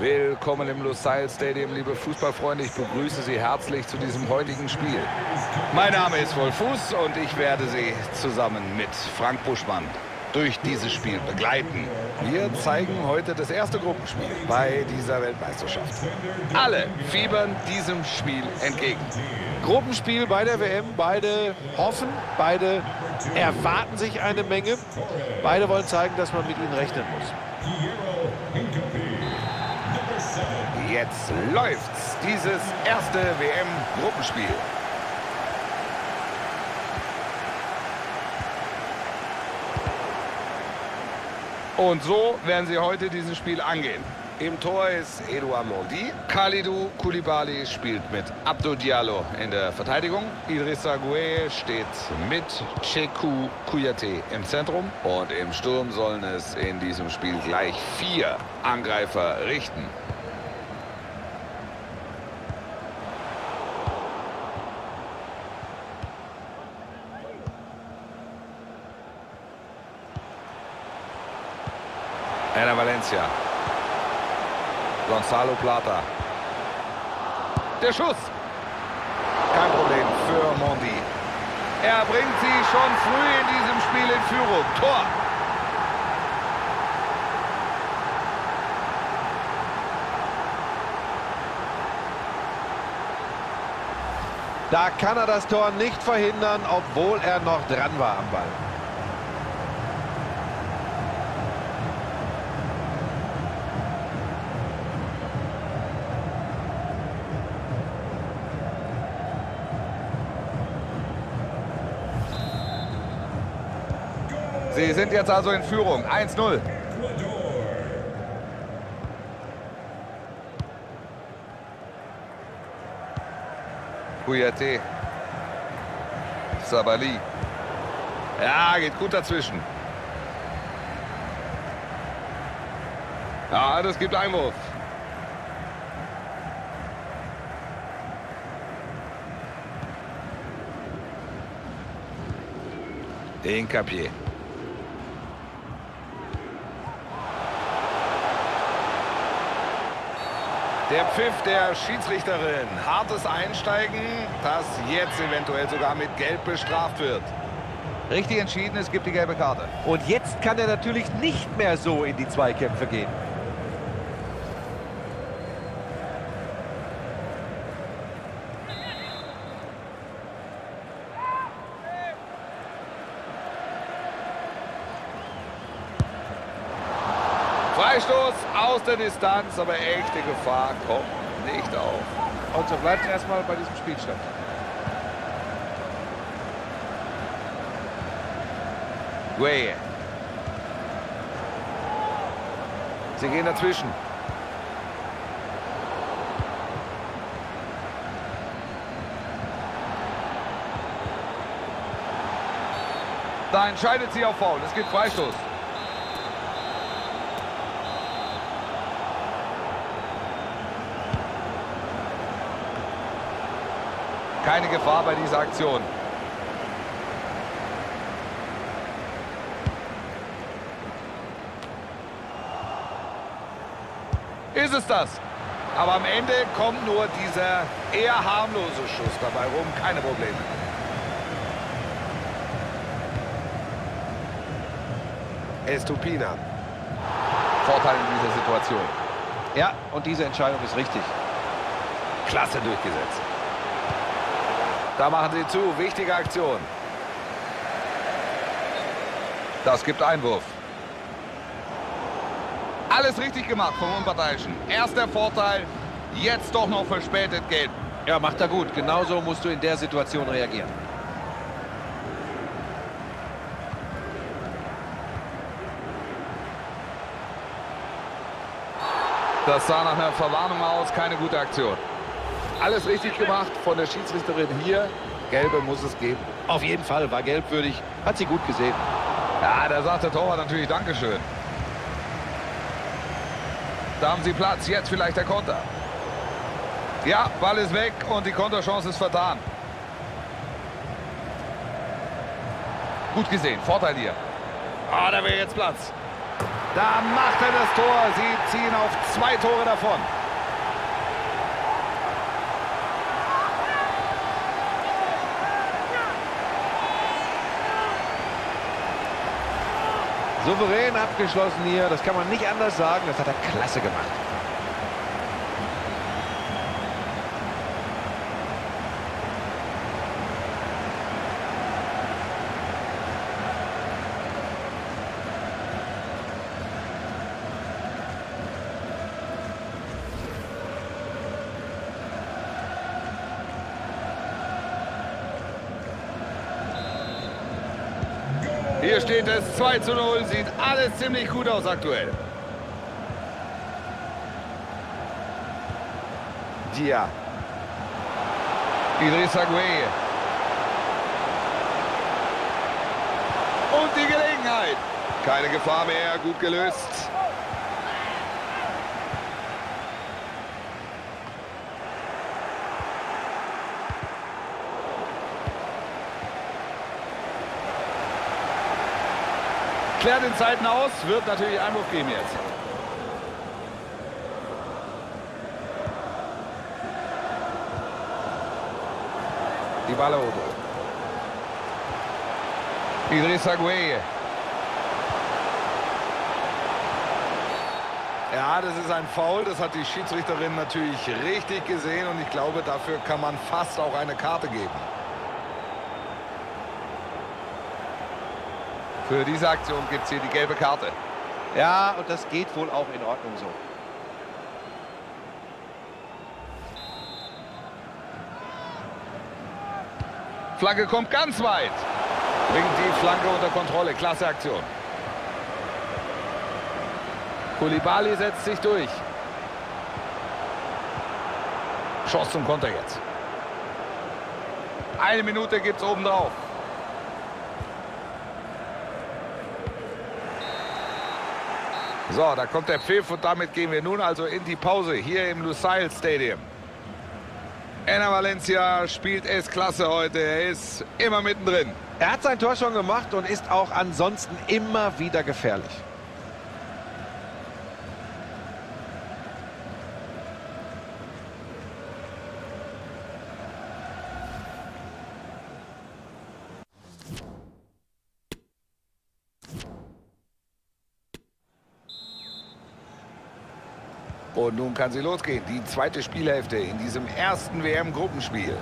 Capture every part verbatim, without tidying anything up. Willkommen im Lusail Stadium, liebe Fußballfreunde. Ich begrüße Sie herzlich zu diesem heutigen Spiel. Mein Name ist Wolf Fuß und ich werde Sie zusammen mit Frank Buschmann durch dieses Spiel begleiten. Wir zeigen heute das erste Gruppenspiel bei dieser Weltmeisterschaft. Alle fiebern diesem Spiel entgegen. Gruppenspiel bei der W M. Beide hoffen, beide erwarten sich eine Menge. Beide wollen zeigen, dass man mit ihnen rechnen muss. Jetzt läuft's, dieses erste W M-Gruppenspiel. Und so werden sie heute dieses Spiel angehen. Im Tor ist Edoard Mendy. Kalidou Koulibaly spielt mit Abdou Diallo in der Verteidigung. Idrissa Gueye steht mit Cheikhou Kouyaté im Zentrum. Und im Sturm sollen es in diesem Spiel gleich vier Angreifer richten. Énner Valencia. Gonzalo Plata. Der Schuss. Kein Problem für Mendy. Er bringt sie schon früh in diesem Spiel in Führung. Tor. Da kann er das Tor nicht verhindern, obwohl er noch dran war am Ball. Sie sind jetzt also in Führung. eins zu null. Kouyaté. Sabali. Ja, geht gut dazwischen. Ja, das gibt Einwurf. Hincapié. Der Pfiff der Schiedsrichterin. Hartes Einsteigen, das jetzt eventuell sogar mit Gelb bestraft wird. Richtig entschieden, es gibt die gelbe Karte. Und jetzt kann er natürlich nicht mehr so in die Zweikämpfe gehen. Freistoß aus der Distanz, aber echte Gefahr kommt nicht auf. Und so bleibt es erstmal bei diesem Spielstand. Gueye. Sie gehen dazwischen. Da entscheidet sie auf Foul. Es gibt Freistoß. Keine Gefahr bei dieser Aktion. Ist es das? Aber am Ende kommt nur dieser eher harmlose Schuss dabei rum. Keine Probleme. Estupiñán. Vorteil in dieser Situation. Ja, und diese Entscheidung ist richtig. Klasse durchgesetzt. Da machen sie zu. Wichtige Aktion. Das gibt Einwurf. Alles richtig gemacht vom Unparteiischen. Erster Vorteil, jetzt doch noch verspätet Gelb. Ja, macht er gut. Genauso musst du in der Situation reagieren. Das sah nach einer Verwarnung aus. Keine gute Aktion. Alles richtig gemacht von der Schiedsrichterin hier. Gelbe muss es geben. Auf jeden Fall, war gelbwürdig. Hat sie gut gesehen. Ja, da sagt der Torwart natürlich Dankeschön. Da haben sie Platz. Jetzt vielleicht der Konter. Ja, Ball ist weg und die Konterchance ist vertan. Gut gesehen. Vorteil hier. Ah, da wäre jetzt Platz. Da macht er das Tor. Sie ziehen auf zwei Tore davon. Souverän abgeschlossen hier. Das kann man nicht anders sagen. Das hat er klasse gemacht. Hier steht es zwei zu null, sieht alles ziemlich gut aus aktuell. Dia. Idrissa Gueye. Und die Gelegenheit. Keine Gefahr mehr, gut gelöst. Klärt in Zeiten aus, wird natürlich Einwurf geben jetzt. Die Ballo. Idrissa Gueye. Ja, das ist ein Foul, das hat die Schiedsrichterin natürlich richtig gesehen und ich glaube, dafür kann man fast auch eine Karte geben. Für diese Aktion gibt es hier die gelbe Karte. Ja, und das geht wohl auch in Ordnung so. Flanke kommt ganz weit. Bringt die Flanke unter Kontrolle. Klasse Aktion. Koulibaly setzt sich durch. Chance zum Konter jetzt. Eine Minute gibt es obendrauf. So, da kommt der Pfiff und damit gehen wir nun also in die Pause hier im Lusail Stadium. Énner Valencia spielt es klasse heute, er ist immer mittendrin. Er hat sein Tor schon gemacht und ist auch ansonsten immer wieder gefährlich. Und nun kann sie losgehen. Die zweite Spielhälfte in diesem ersten W M-Gruppenspiel.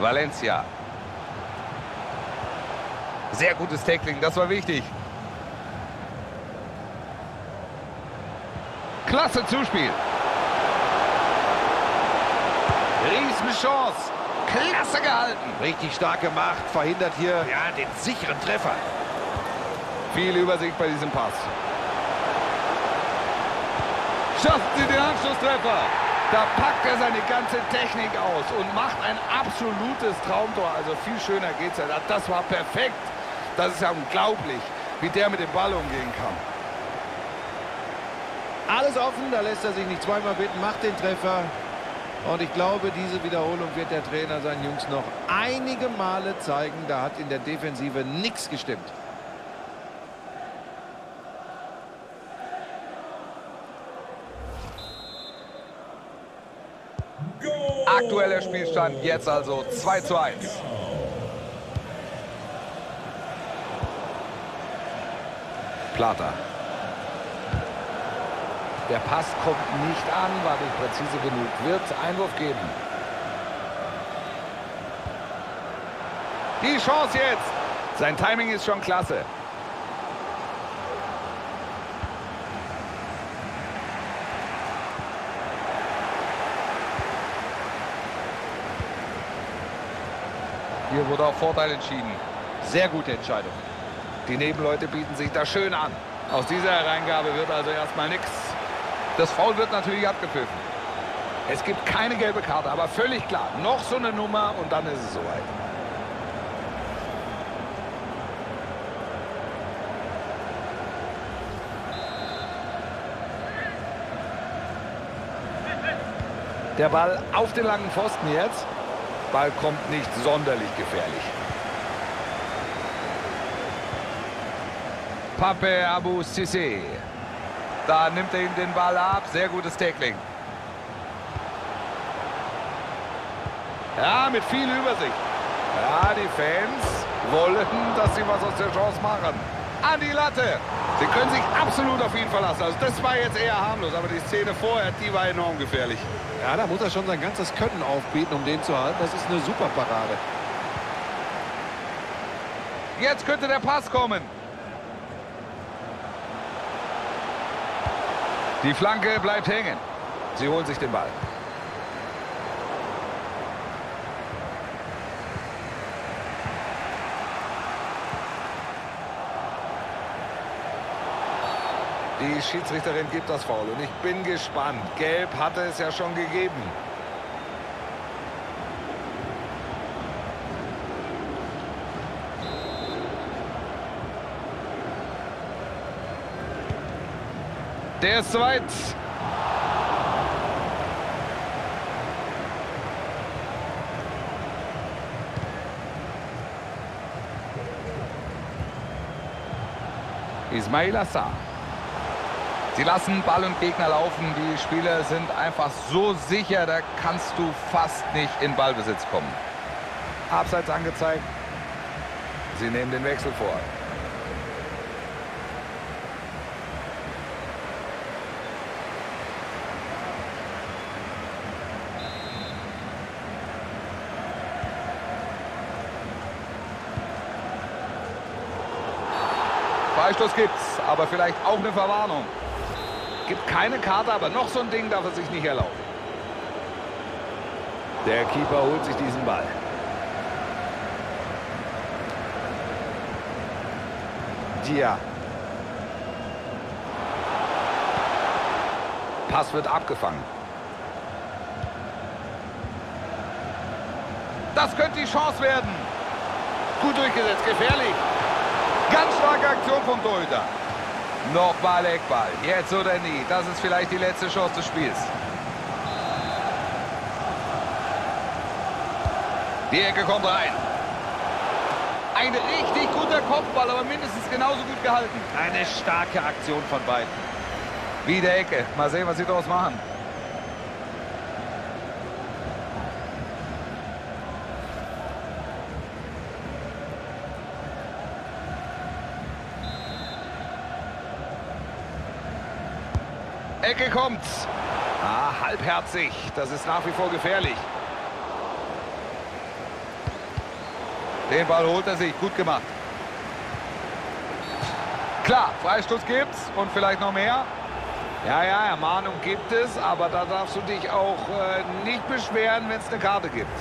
Valencia. Sehr gutes Tackling, das war wichtig. Klasse Zuspiel. Riesenchance. Klasse gehalten. Richtig stark gemacht, verhindert hier ja, den sicheren Treffer. Viel Übersicht bei diesem Pass. Schaffen sie den Anschlusstreffer. Da packt er seine ganze Technik aus und macht ein absolutes Traumtor. Also viel schöner geht's ja. Das war perfekt. Das ist ja unglaublich, wie der mit dem Ball umgehen kann. Alles offen, da lässt er sich nicht zweimal bitten, macht den Treffer. Und ich glaube, diese Wiederholung wird der Trainer seinen Jungs noch einige Male zeigen. Da hat in der Defensive nichts gestimmt. Aktueller Spielstand jetzt also zwei zu eins. Plata. Der Pass kommt nicht an, war nicht präzise genug. Wird Einwurf geben. Die Chance jetzt. Sein Timing ist schon klasse. Hier wurde auf Vorteil entschieden. Sehr gute Entscheidung. Die Nebenleute bieten sich da schön an. Aus dieser Hereingabe wird also erstmal nichts. Das Foul wird natürlich abgepfiffen. Es gibt keine gelbe Karte, aber völlig klar. Noch so eine Nummer und dann ist es soweit. Der Ball auf den langen Pfosten jetzt. Ball kommt nicht sonderlich gefährlich. Pape Abou Cissé. Da nimmt er ihm den Ball ab. Sehr gutes Tackling. Ja, mit viel Übersicht. Ja, die Fans wollen, dass sie was aus der Chance machen. An die Latte. Sie können sich absolut auf ihn verlassen. Also das war jetzt eher harmlos, aber die Szene vorher, die war enorm gefährlich. Ja, da muss er schon sein ganzes Können aufbieten, um den zu halten. Das ist eine super Parade. Jetzt könnte der Pass kommen. Die Flanke bleibt hängen. Sie holen sich den Ball. Die Schiedsrichterin gibt das Foul und ich bin gespannt. Gelb hatte es ja schon gegeben. Der ist zu weit. Ismaila Sar. Sie lassen Ball und Gegner laufen. Die Spieler sind einfach so sicher, da kannst du fast nicht in Ballbesitz kommen. Abseits angezeigt. Sie nehmen den Wechsel vor. Freistoß gibt's, aber vielleicht auch eine Verwarnung. Gibt keine Karte, aber noch so ein Ding darf er sich nicht erlauben. Der Keeper holt sich diesen Ball. Dia. Pass wird abgefangen. Das könnte die Chance werden. Gut durchgesetzt, gefährlich. Ganz starke Aktion vom Torhüter. Nochmal Eckball, jetzt oder nie. Das ist vielleicht die letzte Chance des Spiels. Die Ecke kommt rein. Ein richtig guter Kopfball, aber mindestens genauso gut gehalten. Eine starke Aktion von beiden. Wieder Ecke. Mal sehen, was sie daraus machen. Ecke kommt. Ah, halbherzig. Das ist nach wie vor gefährlich. Den Ball holt er sich. Gut gemacht. Klar, Freistoß gibt's und vielleicht noch mehr. Ja, ja, Ermahnung gibt es, aber da darfst du dich auch äh, nicht beschweren, wenn es eine Karte gibt.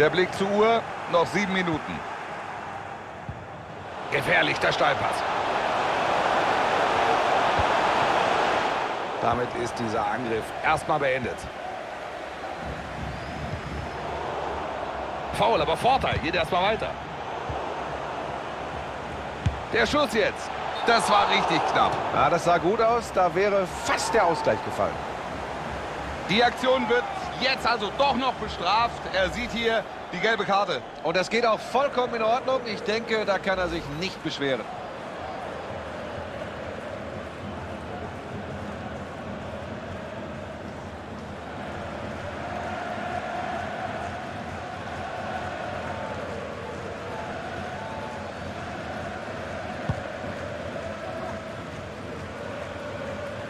Der Blick zur Uhr. Noch sieben Minuten. Gefährlich, der Steilpass. Damit ist dieser Angriff erstmal beendet. Foul, aber Vorteil. Geht erstmal weiter. Der Schuss jetzt. Das war richtig knapp. Ja, das sah gut aus. Da wäre fast der Ausgleich gefallen. Die Aktion wird jetzt also doch noch bestraft. Er sieht hier die gelbe Karte. Und das geht auch vollkommen in Ordnung. Ich denke, da kann er sich nicht beschweren.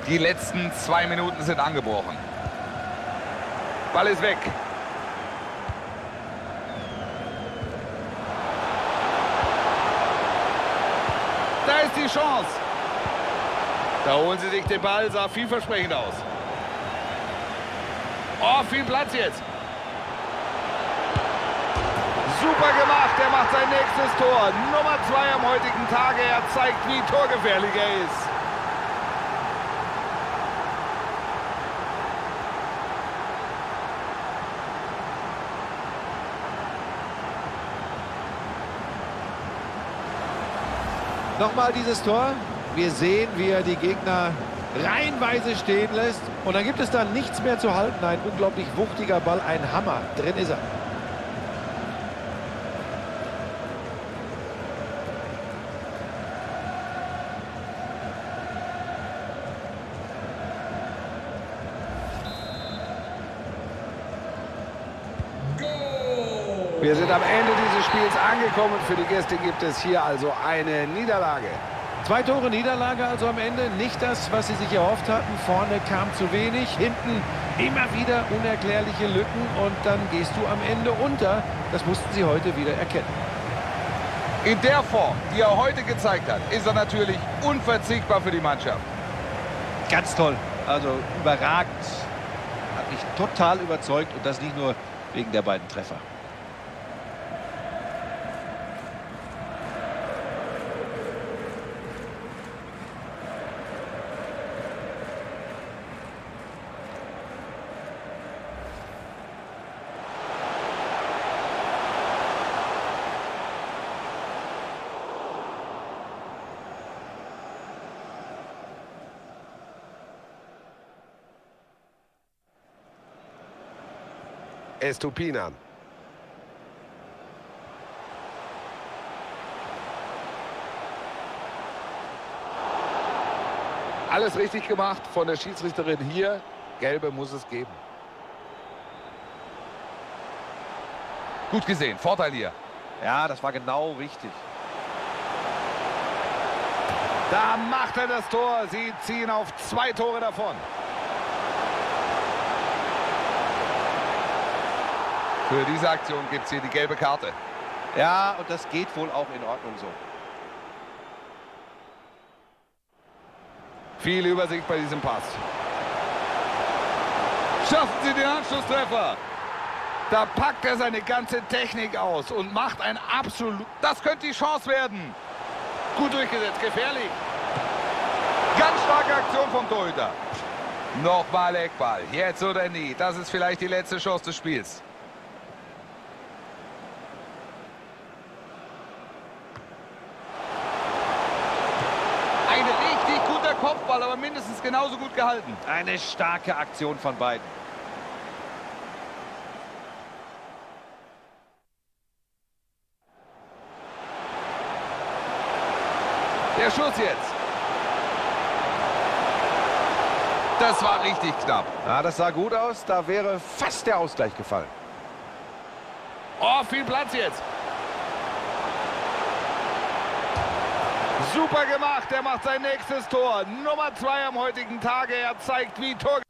Die letzten zwei Minuten sind angebrochen. Ball ist weg. Da ist die Chance. Da holen sie sich den Ball, sah vielversprechend aus. Oh, viel Platz jetzt. Super gemacht, er macht sein nächstes Tor. Nummer zwei am heutigen Tage, er zeigt, wie torgefährlich er ist. Nochmal dieses Tor. Wir sehen, wie er die Gegner reihenweise stehen lässt. Und dann gibt es da nichts mehr zu halten. Ein unglaublich wuchtiger Ball, ein Hammer. Drin ist er. Wir sind am Ende dieses Spiels angekommen. Für die Gäste gibt es hier also eine Niederlage. Zwei Tore Niederlage also am Ende. Nicht das, was sie sich erhofft hatten. Vorne kam zu wenig, hinten immer wieder unerklärliche Lücken. Und dann gehst du am Ende unter. Das mussten sie heute wieder erkennen. In der Form, die er heute gezeigt hat, ist er natürlich unverzichtbar für die Mannschaft. Ganz toll. Also überragend. Hat mich total überzeugt. Und das nicht nur wegen der beiden Treffer. Estupiñán. Alles richtig gemacht von der Schiedsrichterin hier. Gelbe muss es geben. Gut gesehen, Vorteil hier. Ja, das war genau richtig. Da macht er das Tor. Sie ziehen auf zwei Tore davon. Für diese Aktion gibt es hier die gelbe Karte. Ja, und das geht wohl auch in Ordnung so. Viel Übersicht bei diesem Pass. Schaffen sie den Anschlusstreffer. Da packt er seine ganze Technik aus und macht ein absolut... Das könnte die Chance werden. Gut durchgesetzt, gefährlich. Ganz starke Aktion vom Torhüter. Nochmal Eckball, jetzt oder nie. Das ist vielleicht die letzte Chance des Spiels. Kopfball, aber mindestens genauso gut gehalten. Eine starke Aktion von beiden. Der Schuss jetzt. Das war richtig knapp. Ja, das sah gut aus. Da wäre fast der Ausgleich gefallen. Oh, viel Platz jetzt. Super gemacht, er macht sein nächstes Tor. Nummer zwei am heutigen Tage, er zeigt, wie Tor...